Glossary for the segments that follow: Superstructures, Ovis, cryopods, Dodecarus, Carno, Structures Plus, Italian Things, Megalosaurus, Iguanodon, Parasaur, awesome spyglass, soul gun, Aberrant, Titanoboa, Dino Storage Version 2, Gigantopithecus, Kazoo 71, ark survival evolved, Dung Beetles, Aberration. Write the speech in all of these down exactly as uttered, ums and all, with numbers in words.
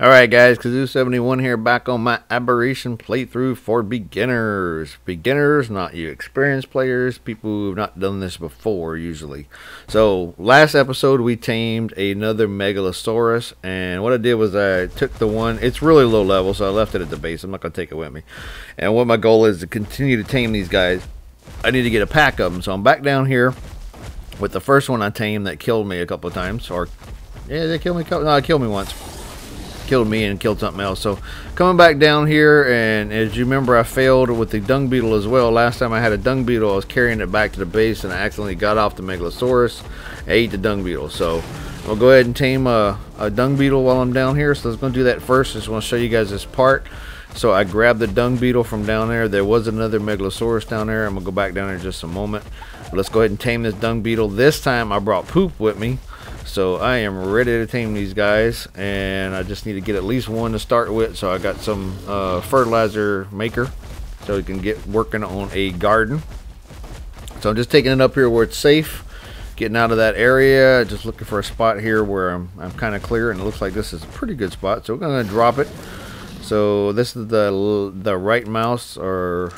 Alright guys, Kazoo seventy-one here, back on my Aberration playthrough for beginners. Beginners, not you experienced players, people who have not done this before usually. So, last episode we tamed another Megalosaurus, and what I did was I took the one, it's really low level, so I left it at the base. I'm not going to take it with me. And what my goal is to continue to tame these guys, I need to get a pack of them. So I'm back down here with the first one I tamed that killed me a couple of times. Or, yeah, they killed me, no, it killed me once. Killed me and killed something else. So coming back down here, and as you remember, I failed with the Dung Beetle as well. Last time I had a Dung Beetle, I was carrying it back to the base and I accidentally got off the Megalosaurus. I ate the Dung Beetle. So I'll go ahead and tame a, a Dung Beetle while I'm down here. So let's go do that first. I just want to show you guys this part. So I grabbed the Dung Beetle from down there. There was another Megalosaurus down there. I'm gonna go back down there in just a moment. But let's go ahead and tame this Dung Beetle. This time I brought poop with me. So I am ready to tame these guys, and I just need to get at least one to start with. So I got some uh, fertilizer maker, so we can get working on a garden. So I'm just taking it up here where it's safe, getting out of that area, just looking for a spot here where I'm, I'm kind of clear, and it looks like this is a pretty good spot. So we're going to drop it. So this is the, the right mouse, or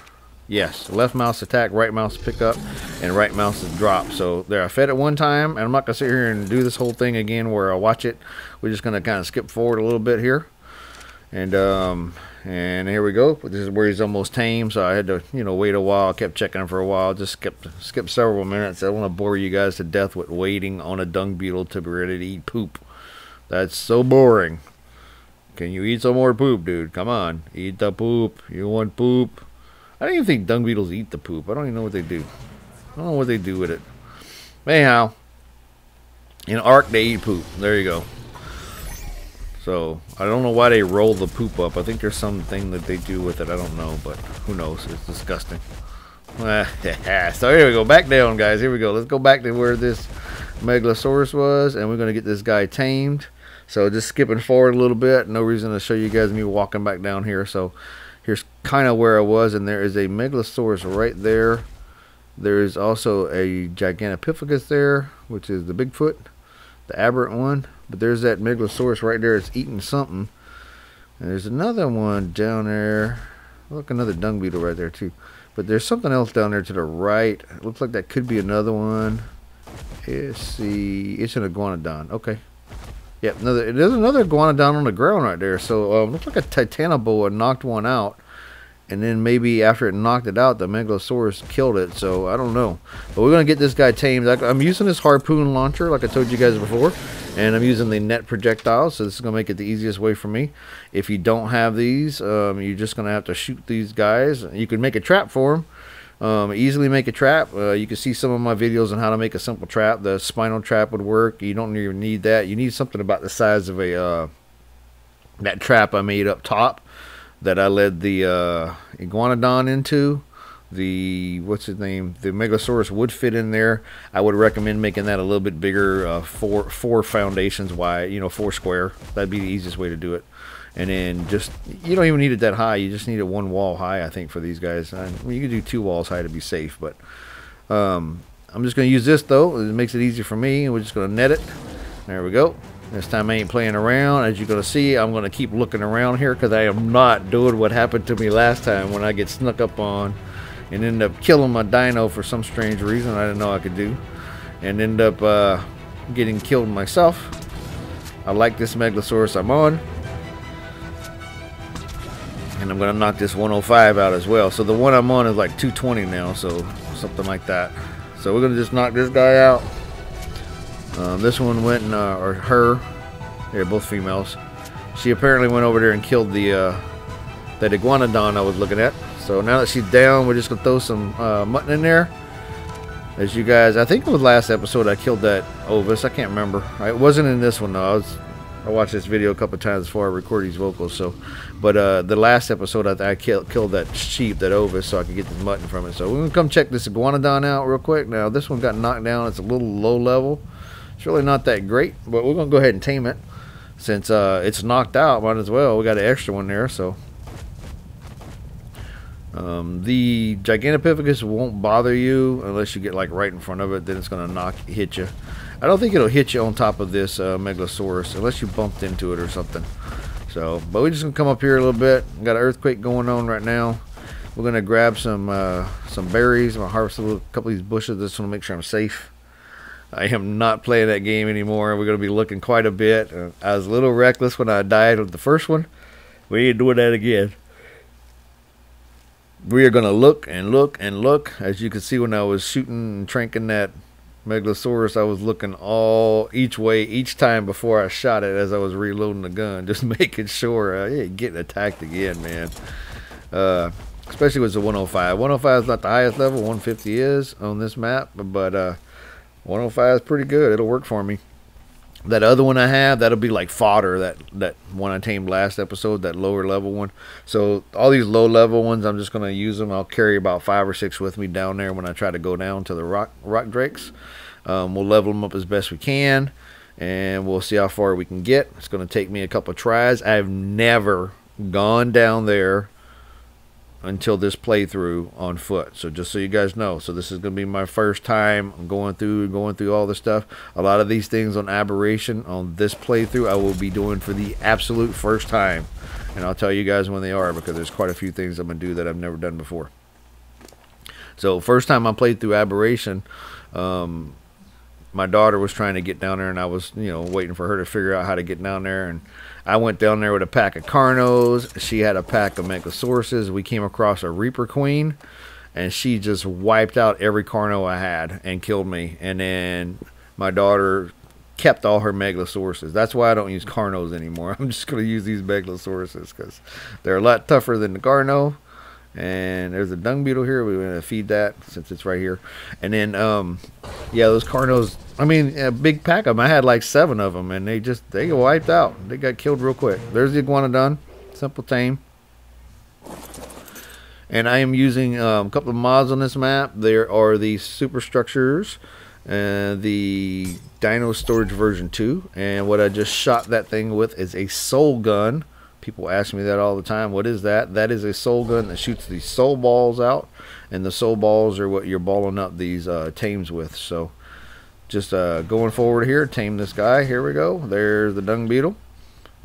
yes, left mouse attack, right mouse pick up, and right mouse is drop. So there, I fed it one time, and I'm not going to sit here and do this whole thing again where I watch it. We're just going to kind of skip forward a little bit here. And um, and here we go. This is where he's almost tame, so I had to you know wait a while. I kept checking him for a while. Just skipped, skipped several minutes. I don't want to bore you guys to death with waiting on a Dung Beetle to be ready to eat poop. That's so boring. Can you eat some more poop, dude? Come on. Eat the poop. You want poop? I don't even think Dung Beetles eat the poop. I don't even know what they do. I don't know what they do with it. Anyhow, in Ark they eat poop. There you go. So, I don't know why they roll the poop up. I think there's something that they do with it. I don't know, but who knows? It's disgusting. So, here we go. Back down, guys. Here we go. Let's go back to where this Megalosaurus was, and we're going to get this guy tamed. So, just skipping forward a little bit. No reason to show you guys me walking back down here. So, here's kind of where I was, and there is a Megalosaurus right there. There is also a Gigantopithecus there, which is the Bigfoot, the aberrant one. But there's that Megalosaurus right there. It's eating something. And there's another one down there. Look, another Dung Beetle right there too. But there's something else down there to the right. It looks like that could be another one. Let's see. It's an Iguanodon. Okay. Yep, another, there's another Iguanodon on the ground right there. So um, looks like a Titanoboa knocked one out, and then maybe after it knocked it out, the Megalosaurus killed it. So I don't know, but we're gonna get this guy tamed. I, I'm using this harpoon launcher, like I told you guys before, and I'm using the net projectile. So this is gonna make it the easiest way for me. If you don't have these, um, you're just gonna have to shoot these guys. You can make a trap for them. Um, easily make a trap. Uh, you can see some of my videos on how to make a simple trap. The spinal trap would work. You don't even need that. You need something about the size of a uh, that trap I made up top that I led the uh, Iguanodon into. The what's his name? The Megalosaurus would fit in there. I would recommend making that a little bit bigger, uh, four four foundations wide. You know, four square. That'd be the easiest way to do it. And then just, you don't even need it that high. You just need it one wall high, I think, for these guys. I mean, you can do two walls high to be safe. But um, I'm just going to use this, though. It makes it easier for me. We're just going to net it. There we go. This time I ain't playing around. As you're going to see, I'm going to keep looking around here because I am not doing what happened to me last time when I get snuck up on and end up killing my dino for some strange reason I didn't know I could do. And end up uh, getting killed myself. I like this Megalosaurus I'm on. And I'm going to knock this one oh five out as well. So the one I'm on is like two twenty now. So something like that. So we're going to just knock this guy out. Um, this one went, and, uh, or her. They're both females. She apparently went over there and killed the uh, that Iguanodon I was looking at. So now that she's down, we're just going to throw some uh, mutton in there. As you guys, I think it was last episode I killed that Ovis. I can't remember. It wasn't in this one though. I was... I watched this video a couple of times before I record these vocals. So, but uh, the last episode I, I killed, killed that sheep, that Ovis, so I could get the mutton from it. So we're gonna come check this Iguanodon out real quick. Now this one got knocked down. It's a little low level. It's really not that great, but we're gonna go ahead and tame it since uh, it's knocked out. Might as well. We got an extra one there. So um, the Gigantopithecus won't bother you unless you get like right in front of it. Then it's gonna knock hit you. I don't think it'll hit you on top of this uh, Megalosaurus unless you bumped into it or something. So, but we're just gonna come up here a little bit. We've got an earthquake going on right now. We're gonna grab some uh, some berries. I'm gonna harvest a little, couple of these bushes. Just want to make sure I'm safe. I am not playing that game anymore. We're gonna be looking quite a bit. Uh, I was a little reckless when I died with the first one. We ain't doing that again. We are gonna look and look and look. As you can see, when I was shooting and tranking that Megalosaurus, I was looking all each way each time before I shot it, as I was reloading the gun, just making sure I ain't getting attacked again, man. Uh, especially with the one oh five. one oh five is not the highest level. one fifty is on this map, but uh, one oh five is pretty good. It'll work for me. That other one I have, that'll be like fodder, that that one I tamed last episode, that lower level one. So all these low level ones, I'm just going to use them. I'll carry about five or six with me down there when I try to go down to the rock rock drakes. Um, we'll level them up as best we can, and we'll see how far we can get. It's going to take me a couple of tries. I've never gone down there until this playthrough on foot, so just so you guys know. So this is going to be my first time going through going through all this stuff. A lot of these things on Aberration, on this playthrough, I will be doing for the absolute first time, and I'll tell you guys when they are, because there's quite a few things I'm going to do that I've never done before. So first time I played through Aberration, um, my daughter was trying to get down there, and I was, you know, waiting for her to figure out how to get down there. And I went down there with a pack of Carnos. She had a pack of Megasauruses. We came across a Reaper Queen, and she just wiped out every Carno I had and killed me. And then my daughter kept all her Megalosauruses. That's why I don't use Carnos anymore. I'm just going to use these Megalosauruses because they're a lot tougher than the Carno. And there's a dung beetle here. We're going to feed that since it's right here. And then, um, yeah, those Carnos, I mean, a big pack of them. I had like seven of them, and they just, they got wiped out. They got killed real quick. There's the Iguanodon. Simple tame. And I am using um, a couple of mods on this map. There are the Superstructures and the Dino Storage Version two. And what I just shot that thing with is a soul gun. People ask me that all the time. What is that? That is a soul gun that shoots these soul balls out, and the soul balls are what you're balling up these uh, tames with. So just uh, going forward here, tame this guy. Here we go. There's the dung beetle.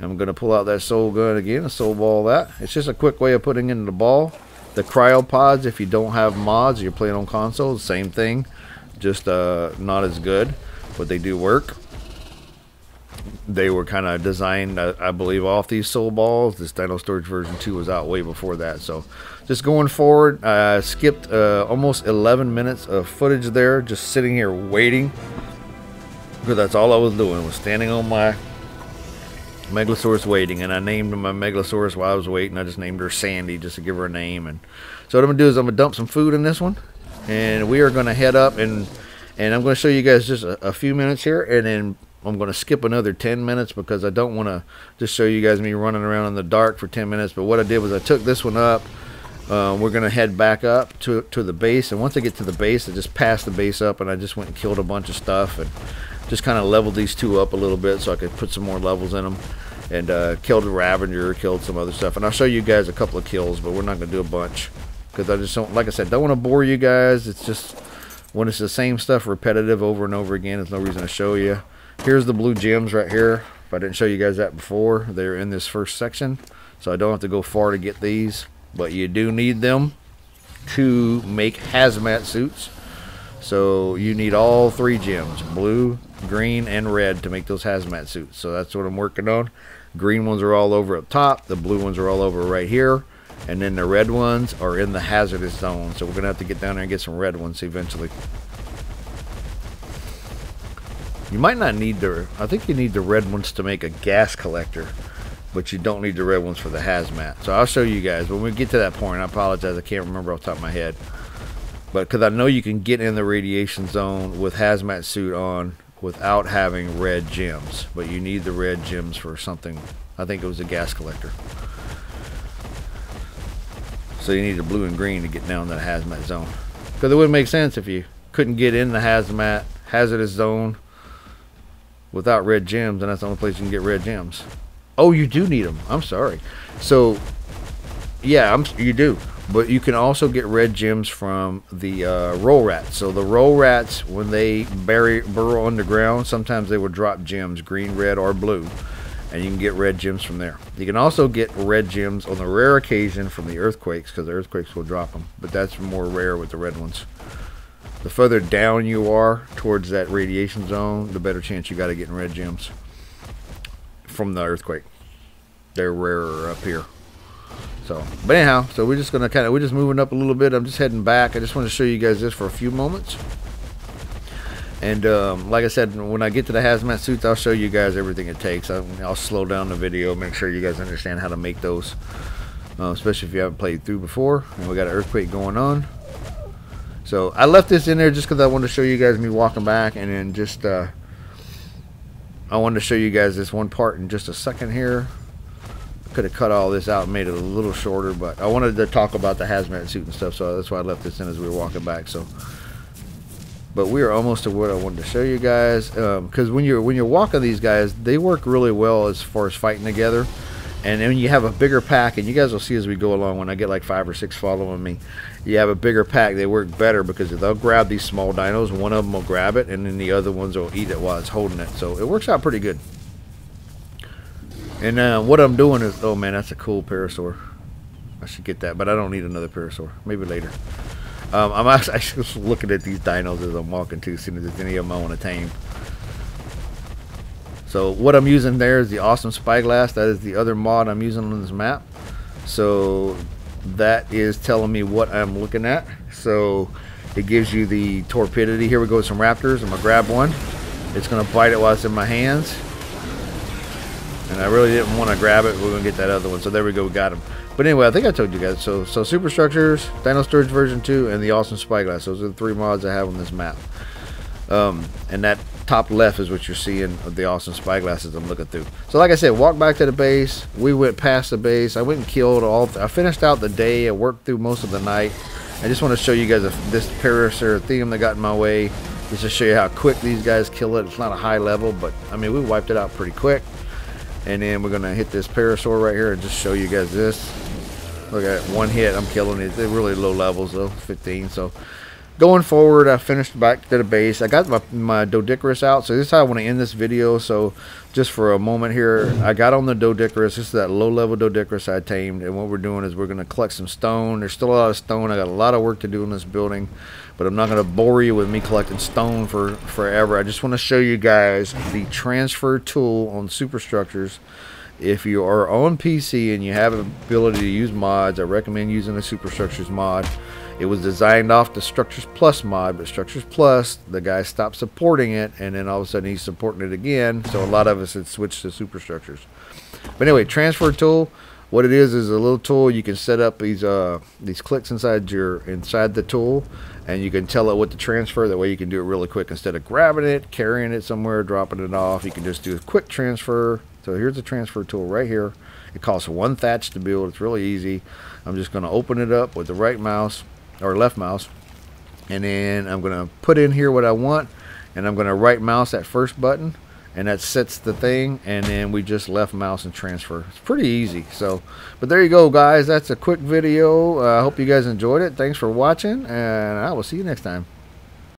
I'm going to pull out that soul gun again, a soul ball that. It's just a quick way of putting in the ball. The cryopods, if you don't have mods, you're playing on consoles, same thing. Just uh, not as good, but they do work. They were kind of designed, I, I believe, off these soul balls. This Dino Storage Version two was out way before that. So just going forward, I uh, skipped uh, almost eleven minutes of footage there, just sitting here waiting, because that's all I was doing, was standing on my Megalosaurus waiting. And I named my Megalosaurus while I was waiting. I just named her Sandy just to give her a name. And so what I'm going to do is I'm going to dump some food in this one, and we are going to head up, and, and I'm going to show you guys just a, a few minutes here, and then I'm going to skip another ten minutes because I don't want to just show you guys me running around in the dark for ten minutes. But what I did was I took this one up. Uh, we're going to head back up to, to the base. And once I get to the base, I just passed the base up, and I just went and killed a bunch of stuff and just kind of leveled these two up a little bit so I could put some more levels in them. And uh, killed a Ravager, killed some other stuff. And I'll show you guys a couple of kills, but we're not going to do a bunch because I just don't, like I said, don't want to bore you guys. It's just when it's the same stuff repetitive over and over again, there's no reason to show you. Here's the blue gems right here. If I didn't show you guys that before, they're in this first section, so I don't have to go far to get these, but you do need them to make hazmat suits. So you need all three gems, blue, green, and red, to make those hazmat suits. So that's what I'm working on. Green ones are all over up top, the blue ones are all over right here, and then the red ones are in the hazardous zone. So we're gonna have to get down there and get some red ones eventually. You might not need the, I think you need the red ones to make a gas collector, but you don't need the red ones for the hazmat. So I'll show you guys when we get to that point. I apologize, I can't remember off the top of my head. But because I know you can get in the radiation zone with hazmat suit on without having red gems. But you need the red gems for something. I think it was a gas collector. So you need the blue and green to get down to the hazmat zone. Because it wouldn't make sense if you couldn't get in the hazmat hazardous zone without red gems, and that's the only place you can get red gems. Oh, you do need them. I'm sorry. So, yeah, I'm, you do. But you can also get red gems from the uh, roll rats. So the roll rats, when they bury burrow underground, sometimes they will drop gems, green, red, or blue. and you can get red gems from there. You can also get red gems on the rare occasion from the earthquakes, because the earthquakes will drop them, but that's more rare with the red ones. The further down you are towards that radiation zone, the better chance you got of getting red gems from the earthquake. They're rarer up here. So, but anyhow, so we're just gonna kind of we're just moving up a little bit. I'm just heading back. I just want to show you guys this for a few moments. And um, like I said, when I get to the hazmat suits, I'll show you guys everything it takes. I'll, I'll slow down the video, make sure you guys understand how to make those, uh, especially if you haven't played through before. And we got an earthquake going on. So I left this in there just because I wanted to show you guys me walking back, and then just uh, I wanted to show you guys this one part in just a second here. Could have cut all this out and made it a little shorter, but I wanted to talk about the hazmat suit and stuff, so that's why I left this in as we were walking back. So, but we are almost to what I wanted to show you guys, because um, when you're when you're walking these guys, they work really well as far as fighting together. And then you have a bigger pack, and you guys will see as we go along, when I get like five or six following me, you have a bigger pack, they work better, because they'll grab these small dinos, one of them will grab it, and then the other ones will eat it while it's holding it. So it works out pretty good. And uh, what I'm doing is, oh man, that's a cool parasaur. I should get that, but I don't need another parasaur. Maybe later. Um, I'm actually just looking at these dinos as I'm walking to, seeing if there's any of them I want to tame. So what I'm using there is the Awesome Spyglass. That is the other mod I'm using on this map. So that is telling me what I'm looking at. So it gives you the torpidity. Here we go with some raptors. I'm going to grab one. It's going to bite it while it's in my hands. And I really didn't want to grab it. We're going to get that other one. So there we go. We got him. But anyway, I think I told you guys. So, so Superstructures, Dino Storage Version two, and the Awesome Spyglass. Those are the three mods I have on this map. Um, and that top left is what you're seeing of the Awesome Spyglasses I'm looking through. So like I said, walked back to the base. We went past the base. I went and killed all. I finished out the day. I worked through most of the night. I just want to show you guys a, this Parasaur theme that got in my way. Just to show you how quick these guys kill it. It's not a high level, but I mean, we wiped it out pretty quick. And then we're going to hit this Parasaur right here and just show you guys this. Look at it. One hit. I'm killing it. They're really low levels though. fifteen. So going forward, I finished back to the base. I got my, my Dodecarus out. So this is how I want to end this video. So just for a moment here, I got on the Dodecarus. This is that low level Dodecarus I tamed. And what we're doing is we're going to collect some stone. There's still a lot of stone. I got a lot of work to do in this building. But I'm not going to bore you with me collecting stone for forever. I just want to show you guys the transfer tool on Superstructures. If you are on P C and you have the ability to use mods, I recommend using the Superstructures mod. It was designed off the Structures Plus mod, but Structures Plus, the guy stopped supporting it, and then all of a sudden he's supporting it again. So a lot of us had switched to Superstructures. But anyway, transfer tool. What it is is a little tool. You can set up these uh, these clicks inside your inside the tool, and you can tell it what to transfer. That way you can do it really quick instead of grabbing it, carrying it somewhere, dropping it off. You can just do a quick transfer. So here's the transfer tool right here. It costs one thatch to build. It's really easy. I'm just going to open it up with the right mouse or left mouse, and then I'm going to put in here what I want, and I'm going to right mouse that first button. And that sets the thing, and then we just left mouse and transfer. It's pretty easy. So, but there you go, guys. That's a quick video. I uh, hope you guys enjoyed it. Thanks for watching, and I will see you next time.